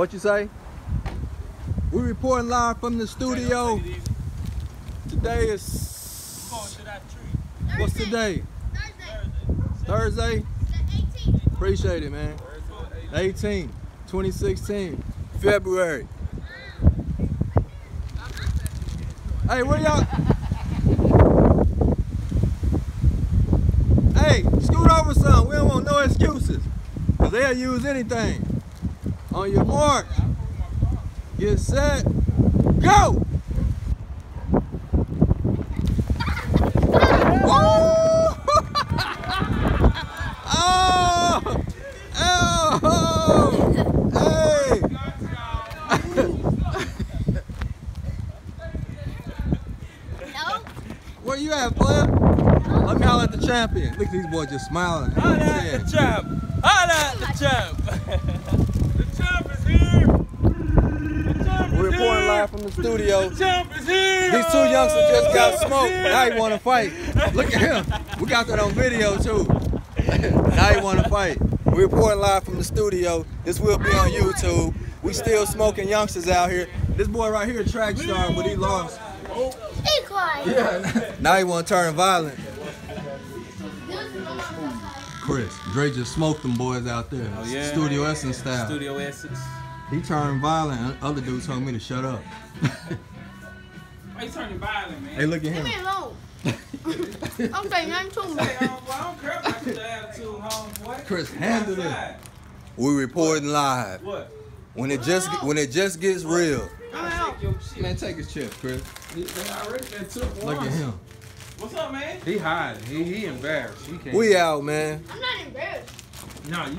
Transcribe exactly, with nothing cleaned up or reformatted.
What you say? We're reporting live from the studio. Hey, today is... We're going to that tree. What's today? Thursday. Thursday? The eighteenth. Appreciate it, man. eighteenth, twenty sixteen, February. Hey, where y'all? Hey, scoot over some. We don't want no excuses. Because they'll use anything. On your mark, get set, go! Where you at, player? Let me holler at the champion. Look at these boys just smiling. Holler at the champ. Holler at the champ. The champ is here. The champ is We're reporting here. Live from the studio. The champ is here. These two youngsters just got smoked. Now he want to fight. Look at him. We got that on video too. Now he want to fight. We're reporting live from the studio. This will be on YouTube. We still smoking youngsters out here. This boy right here, track star, but he lost. He cried. Yeah. Now he want to turn violent. Chris, Dre just smoked them boys out there. Oh, yeah. Studio Essence style. Studio Essence. He turned violent. Other dude told me to shut up. Why you turning violent, man? Hey, look at him. Leave me alone. I'm saying nothing to him. I don't care about your attitude, homeboy. Chris, handle it. We reporting live. What? When it just when it just gets real. Man, take his chip, Chris. He, man, already been took once. Look at him. What's up, man? He hiding. He, he embarrassed. He can't. We out, man. I'm not embarrassed. No, you